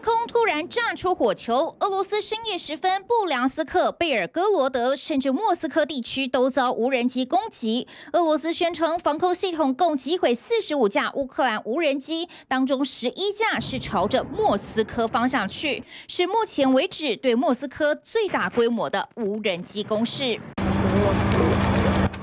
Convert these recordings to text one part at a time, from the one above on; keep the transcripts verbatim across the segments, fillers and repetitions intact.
空突然炸出火球，俄罗斯深夜时分，布良斯克、贝尔哥罗德甚至莫斯科地区都遭无人机攻击。俄罗斯宣称防空系统共击毁四十五架乌克兰无人机，当中十一架是朝着莫斯科方向去，是目前为止对莫斯科最大规模的无人机攻势。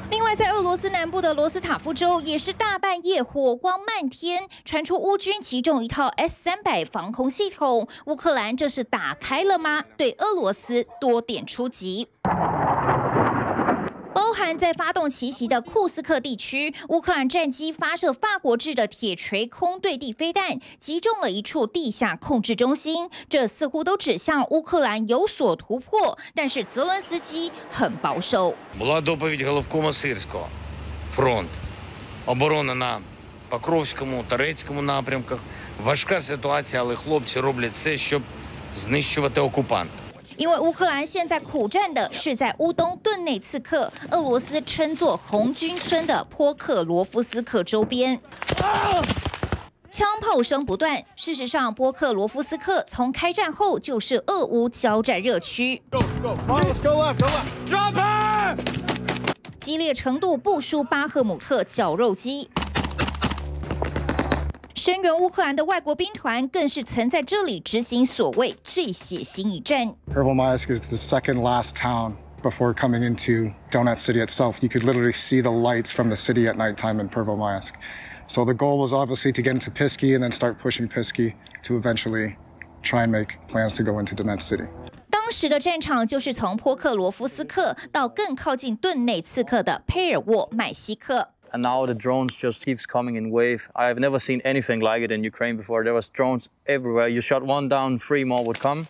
另外，在俄罗斯南部的罗斯塔夫州，也是大半夜火光漫天，传出乌军击中一套 S三百防空系统。乌克兰这是打开了吗？对俄罗斯多点出击。 包含在发动奇袭的库斯克地区，乌克兰战机发射法国制的铁锤空对地飞弹，击中了一处地下控制中心。这似乎都指向乌克兰有所突破，但是泽伦斯基很保守。Была доповідь головкома Сирського. Фронт, оборона на Покровському, Торецькому напрямках. Важка ситуація, але хлопці роблять все, щоб знищувати окупанта. 因为乌克兰现在苦战的是在乌东顿内茨克，俄罗斯称作红军村的波克罗夫斯克周边。啊 枪炮声不断。事实上，波克罗夫斯克从开战后就是俄乌交战热区，激烈程度不输巴赫姆特绞肉机。 声援乌克兰的外国兵团更是曾在这里执行所谓最血腥一战。Kremenchuk is the second last town before coming into Donetsk city itself. You could literally see the lights from the city at nighttime in Kremenchuk. So the goal was obviously to get into Pisky and then start pushing Pisky to eventually try and make plans to go into Donetsk city. 当时的战场就是从波克罗夫斯克到更靠近顿内茨克的佩尔沃麦西克。 And now the drones just keeps coming in wave. I've never seen anything like it in Ukraine before. There was drones everywhere. You shot one down, three more would come.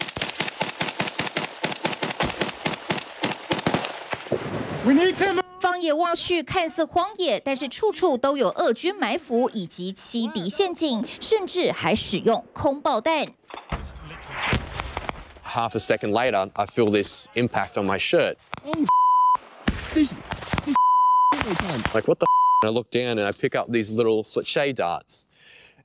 We need to move. 放眼望去，看似荒野，但是处处都有俄军埋伏以及欺敌陷阱，甚至还使用空爆弹。 Half a second later, I feel this impact on my shirt. Oh, this, this like what the. I look down and I pick up these little sachet darts,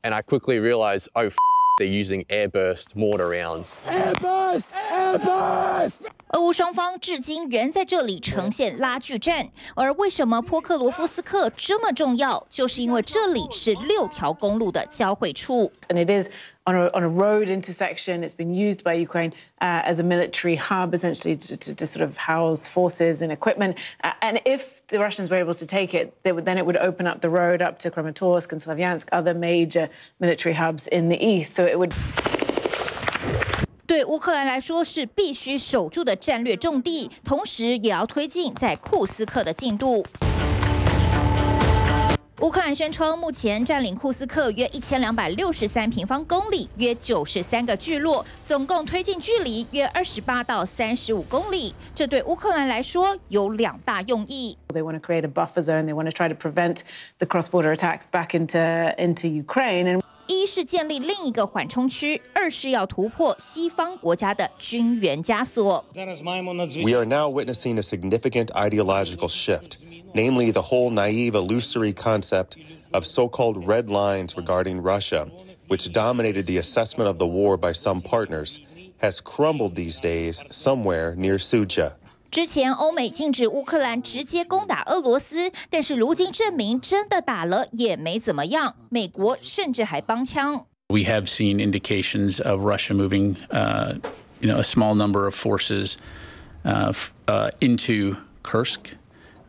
and I quickly realize, oh, f they're using airburst mortar rounds. Airburst, airburst. 俄乌双方至今仍在这里呈现拉锯战，而为什么波克罗夫斯克这么重要，就是因为这里是六条公路的交汇处。And it is on a on a road intersection. It's been used by Ukraine as a military hub, essentially to to sort of house forces and equipment. And if the Russians were able to take it, they would then it would open up the road up to Kremenchuk and Slaviansk, other major military hubs in the east. So it would. 对乌克兰来说是必须守住的战略重地，同时也要推进在库斯克的进度。乌克兰宣称，目前占领库斯克约一千两百六十三平方公里，约九十三个聚落，总共推进距离约二十八到三十五公里。这对乌克兰来说有两大用意。They want to create a buffer zone. They want to try to prevent the cross-border attacks back into into Ukraine. 一是建立另一个缓冲区，二是要突破西方国家的军援枷锁。We are now witnessing a significant ideological shift, namely the whole naive, illusory concept of so-called red lines regarding Russia, which dominated the assessment of the war by some partners, has crumbled these days somewhere near Suja. 之前，欧美禁止乌克兰直接攻打俄罗斯，但是如今证明真的打了也没怎么样。美国甚至还帮腔。We have seen indications of Russia moving, uh, you know, a small number of forces, uh, uh, into Kursk,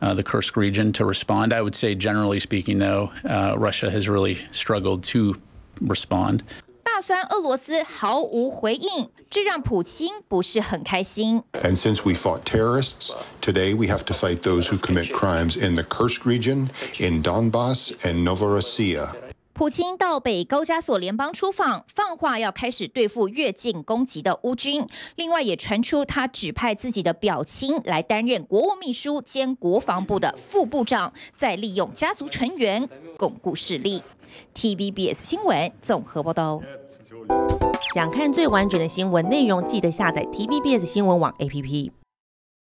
uh, the Kursk region to respond. I would say, generally speaking, though, uh, Russia has really struggled to respond. 大酸俄罗斯毫无回应，这让普京不是很开心。And since we fought terrorists, today we have to fight those who commit crimes in the Kursk region, in Donbas and Novorossiya. 普京到北高加索联邦出访，放话要开始对付越境攻击的乌军。另外，也传出他指派自己的表亲来担任国务秘书兼国防部的副部长，再利用家族成员巩固势力。 T V B S 新闻综合报道。想看最完整的新闻内容，记得下载 T V B S 新闻网 A P P。